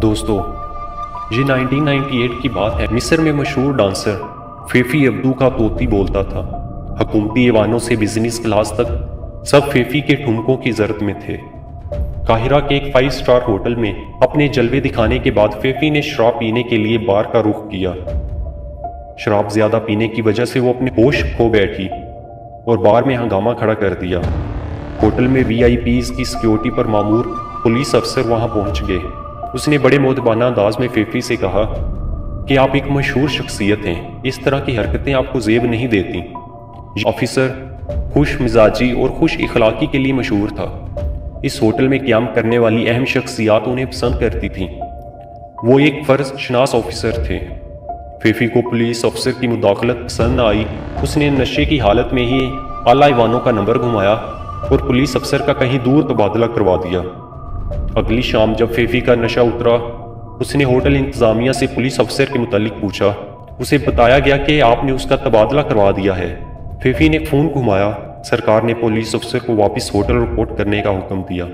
दोस्तों, ये 1998 की बात है। मिस्र में मशहूर डांसर फीफी अब्दू का तोती बोलता था। हुकूमती ऐवानों से बिजनेस क्लास तक सब फीफी के ठुमकों की जरूरत में थे। काहिरा के एक 5 स्टार होटल में अपने जलवे दिखाने के बाद फीफी ने शराब पीने के लिए बार का रुख किया। शराब ज्यादा पीने की वजह से वो अपने होश खो बैठी और बार में हंगामा खड़ा कर दिया। होटल में वीआईपीज़ की सिक्योरिटी पर मामूर पुलिस अफसर वहां पहुंच गए। उसने बड़े मोहतबाना अंदाज में फीफी से कहा कि आप एक मशहूर शख्सियत हैं, इस तरह की हरकतें आपको जेब नहीं देती। ऑफिसर खुश मिजाजी और खुश इखलाकी के लिए मशहूर था। इस होटल में क्याम करने वाली अहम शख्सियात उन्हें पसंद करती थीं। वो एक फर्ज शनास ऑफिसर थे। फीफी को पुलिस अफसर की मुदाखलत पसंद आई। उसने नशे की हालत में ही आला ऐवानों का नंबर घुमाया और पुलिस अफसर का कहीं दूर तबादला करवा दिया। अगली शाम जब फीफी का नशा उतरा, उसने होटल इंतजामिया से पुलिस अफसर के मुतालिक पूछा। उसे बताया गया कि आपने उसका तबादला करवा दिया है। फीफी ने फ़ोन घुमाया। सरकार ने पुलिस अफसर को वापस होटल रिपोर्ट करने का हुक्म दिया।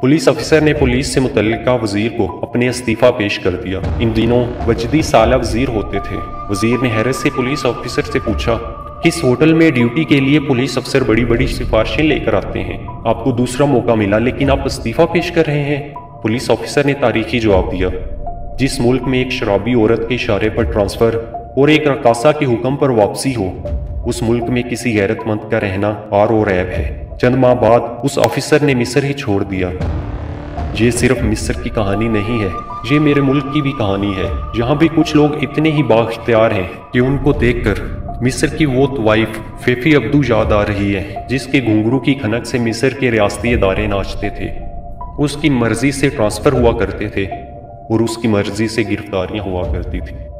पुलिस अफसर ने पुलिस से मुतल्लिका वजीर को अपने इस्तीफ़ा पेश कर दिया। इन दिनों वजदी साला वजीर होते थे। वजीर ने हैरत से पुलिस ऑफिसर से पूछा, इस होटल में ड्यूटी के लिए पुलिस अफसर बड़ी बड़ी सिफारिशें लेकर आते हैं, आपको दूसरा मौका मिला लेकिन आप इस्तीफा पेश कर रहे हैं। पुलिस ऑफिसर ने तारीखी जवाब दिया। जिस मुल्क में एक शराबी औरत के इशारे पर ट्रांसफर और एक रकासा के हुक्म पर वापसी हो, उस मुल्क में किसी गैरतमंद का रहना आर और ऐब है। चंद माह बाद उस ऑफिसर ने मिस्र ही छोड़ दिया। ये सिर्फ मिस्र की कहानी नहीं है, ये मेरे मुल्क की भी कहानी है, जहाँ भी कुछ लोग इतने ही बाख्तियार हैं कि उनको देख कर मिस्र की वो तवाइफ फीफी अब्दू याद आ रही है जिसके घुंघरू की खनक से मिस्र के रियासती इदारे नाचते थे। उसकी मर्जी से ट्रांसफ़र हुआ करते थे और उसकी मर्जी से गिरफ्तारियां हुआ करती थी।